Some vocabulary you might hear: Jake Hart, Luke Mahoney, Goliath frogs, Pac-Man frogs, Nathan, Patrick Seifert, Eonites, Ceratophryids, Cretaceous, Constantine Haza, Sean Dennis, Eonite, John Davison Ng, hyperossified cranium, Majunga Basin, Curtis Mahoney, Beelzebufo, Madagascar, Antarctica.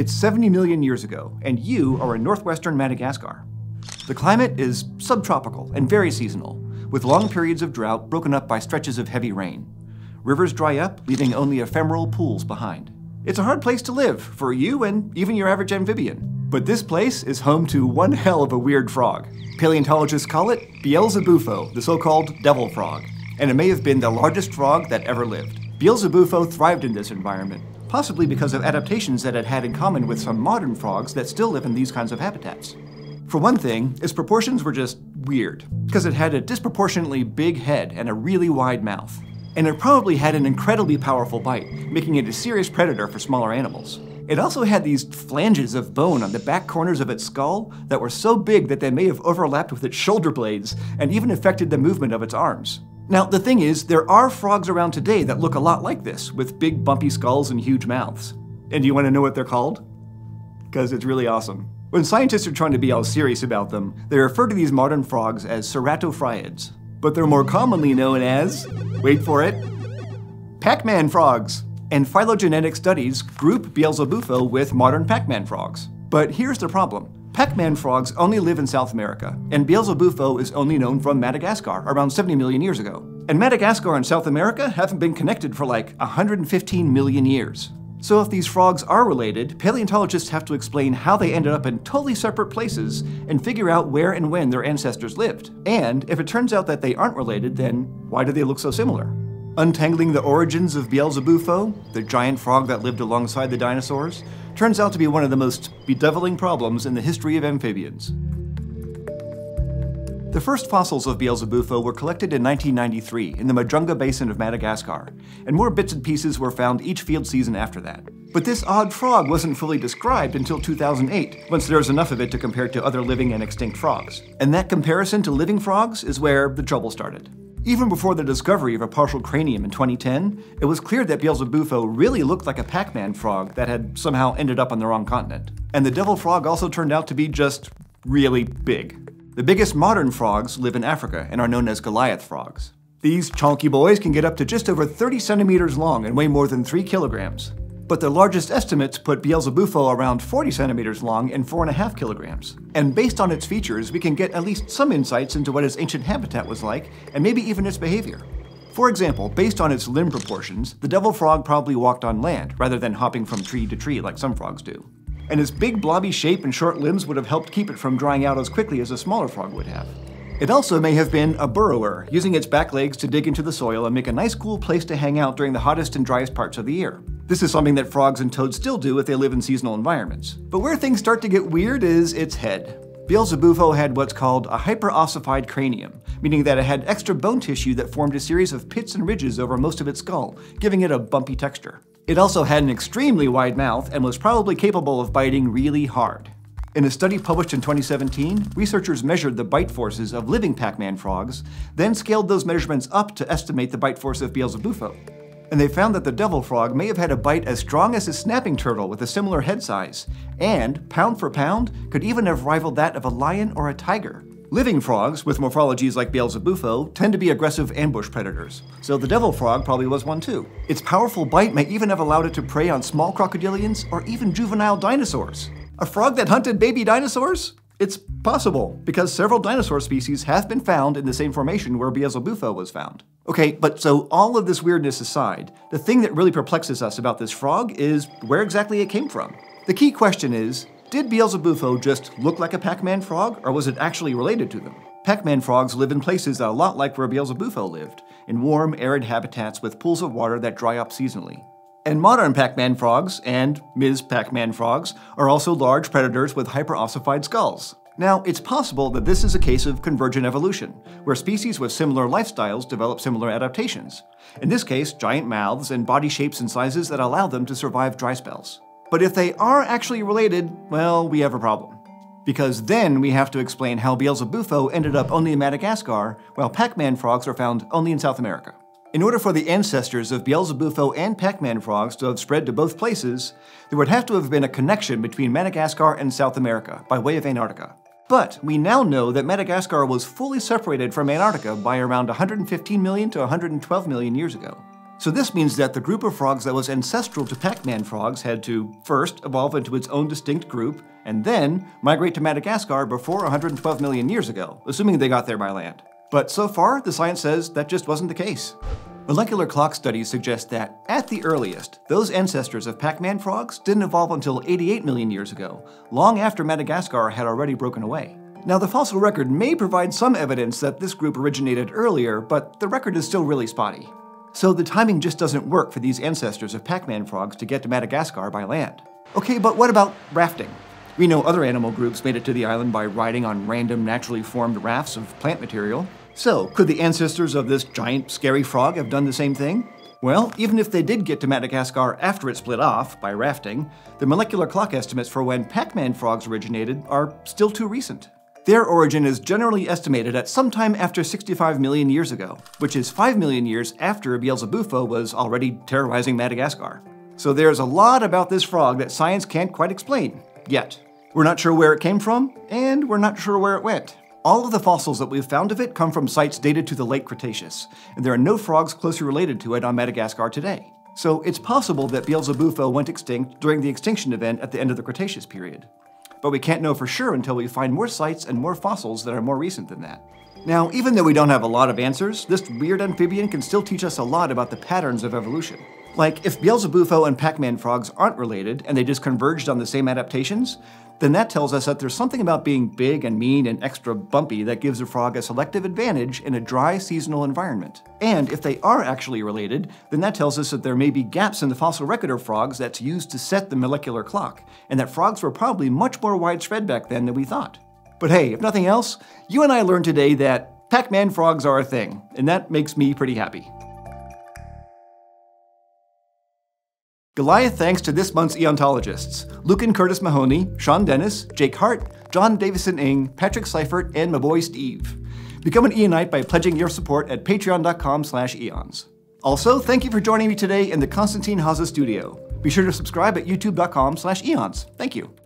It's 70 million years ago, and you are in northwestern Madagascar. The climate is subtropical and very seasonal, with long periods of drought broken up by stretches of heavy rain. Rivers dry up, leaving only ephemeral pools behind. It's a hard place to live for you and even your average amphibian. But this place is home to one hell of a weird frog. Paleontologists call it Beelzebufo, the so-called devil frog, and it may have been the largest frog that ever lived. Beelzebufo thrived in this environment, possibly because of adaptations that it had in common with some modern frogs that still live in these kinds of habitats. For one thing, its proportions were just weird, because it had a disproportionately big head and a really wide mouth. And it probably had an incredibly powerful bite, making it a serious predator for smaller animals. It also had these flanges of bone on the back corners of its skull that were so big that they may have overlapped with its shoulder blades and even affected the movement of its arms. Now, the thing is, there are frogs around today that look a lot like this, with big bumpy skulls and huge mouths. And do you want to know what they're called? Because it's really awesome. When scientists are trying to be all serious about them, they refer to these modern frogs as Ceratophryids. But they're more commonly known as, wait for it, Pac-Man frogs. And phylogenetic studies group Beelzebufo with modern Pac-Man frogs. But here's the problem. Pac-Man frogs only live in South America, and Beelzebufo is only known from Madagascar around 70 million years ago. And Madagascar and South America haven't been connected for like 115 million years. So if these frogs are related, paleontologists have to explain how they ended up in totally separate places and figure out where and when their ancestors lived. And if it turns out that they aren't related, then why do they look so similar? Untangling the origins of Beelzebufo, the giant frog that lived alongside the dinosaurs, turns out to be one of the most bedeviling problems in the history of amphibians. The first fossils of Beelzebufo were collected in 1993 in the Majunga Basin of Madagascar, and more bits and pieces were found each field season after that. But this odd frog wasn't fully described until 2008, once there was enough of it to compare to other living and extinct frogs. And that comparison to living frogs is where the trouble started. Even before the discovery of a partial cranium in 2010, it was clear that Beelzebufo really looked like a Pac-Man frog that had somehow ended up on the wrong continent. And the devil frog also turned out to be just really big. The biggest modern frogs live in Africa and are known as Goliath frogs. These chunky boys can get up to just over 30 centimeters long and weigh more than 3 kilograms. But the largest estimates put Beelzebufo around 40 centimeters long and 4.5 kilograms. And based on its features, we can get at least some insights into what its ancient habitat was like, and maybe even its behavior. For example, based on its limb proportions, the devil frog probably walked on land, rather than hopping from tree to tree like some frogs do. And its big blobby shape and short limbs would have helped keep it from drying out as quickly as a smaller frog would have. It also may have been a burrower, using its back legs to dig into the soil and make a nice cool place to hang out during the hottest and driest parts of the year. This is something that frogs and toads still do if they live in seasonal environments. But where things start to get weird is its head. Beelzebufo had what's called a hyperossified cranium, meaning that it had extra bone tissue that formed a series of pits and ridges over most of its skull, giving it a bumpy texture. It also had an extremely wide mouth and was probably capable of biting really hard. In a study published in 2017, researchers measured the bite forces of living Pac-Man frogs, then scaled those measurements up to estimate the bite force of Beelzebufo. And they found that the devil frog may have had a bite as strong as a snapping turtle with a similar head size, and, pound for pound, could even have rivaled that of a lion or a tiger. Living frogs, with morphologies like Beelzebufo, tend to be aggressive ambush predators, so the devil frog probably was one too. Its powerful bite may even have allowed it to prey on small crocodilians or even juvenile dinosaurs. A frog that hunted baby dinosaurs? It's possible, because several dinosaur species have been found in the same formation where Beelzebufo was found. Okay, but so all of this weirdness aside, the thing that really perplexes us about this frog is where exactly it came from. The key question is, did Beelzebufo just look like a Pac-Man frog, or was it actually related to them? Pac-Man frogs live in places that are a lot like where Beelzebufo lived, in warm, arid habitats with pools of water that dry up seasonally. And modern Pac-Man frogs, and Ms. Pac-Man frogs, are also large predators with hyperossified skulls. Now, it's possible that this is a case of convergent evolution, where species with similar lifestyles develop similar adaptations. In this case, giant mouths and body shapes and sizes that allow them to survive dry spells. But if they are actually related, well, we have a problem. Because then we have to explain how Beelzebufo ended up only in Madagascar, while Pac-Man frogs are found only in South America. In order for the ancestors of Beelzebufo and Pac-Man frogs to have spread to both places, there would have to have been a connection between Madagascar and South America by way of Antarctica. But we now know that Madagascar was fully separated from Antarctica by around 115 million to 112 million years ago. So this means that the group of frogs that was ancestral to Pac-Man frogs had to first evolve into its own distinct group, and then migrate to Madagascar before 112 million years ago, assuming they got there by land. But so far, the science says that just wasn't the case. Molecular clock studies suggest that, at the earliest, those ancestors of Pac-Man frogs didn't evolve until 88 million years ago, long after Madagascar had already broken away. Now, the fossil record may provide some evidence that this group originated earlier, but the record is still really spotty. So the timing just doesn't work for these ancestors of Pac-Man frogs to get to Madagascar by land. Okay, but what about rafting? We know other animal groups made it to the island by riding on random, naturally formed rafts of plant material. So, could the ancestors of this giant, scary frog have done the same thing? Well, even if they did get to Madagascar after it split off, by rafting, the molecular clock estimates for when Pac-Man frogs originated are still too recent. Their origin is generally estimated at sometime after 65 million years ago, which is 5 million years after Beelzebufo was already terrorizing Madagascar. So there's a lot about this frog that science can't quite explain, yet. We're not sure where it came from, and we're not sure where it went. All of the fossils that we've found of it come from sites dated to the late Cretaceous, and there are no frogs closely related to it on Madagascar today. So it's possible that Beelzebufo went extinct during the extinction event at the end of the Cretaceous period. But we can't know for sure until we find more sites and more fossils that are more recent than that. Now, even though we don't have a lot of answers, this weird amphibian can still teach us a lot about the patterns of evolution. Like, if Beelzebufo and Pac-Man frogs aren't related, and they just converged on the same adaptations, then that tells us that there's something about being big and mean and extra bumpy that gives a frog a selective advantage in a dry, seasonal environment. And if they are actually related, then that tells us that there may be gaps in the fossil record of frogs that's used to set the molecular clock, and that frogs were probably much more widespread back then than we thought. But hey, if nothing else, you and I learned today that Pac-Man frogs are a thing, and that makes me pretty happy. Goliath thanks to this month's Eontologists, Luke and Curtis Mahoney, Sean Dennis, Jake Hart, John Davison Ng, Patrick Seifert, and my boy Steve. Become an Eonite by pledging your support at patreon.com/eons. Also, thank you for joining me today in the Constantine Haza studio. Be sure to subscribe at youtube.com/eons. Thank you.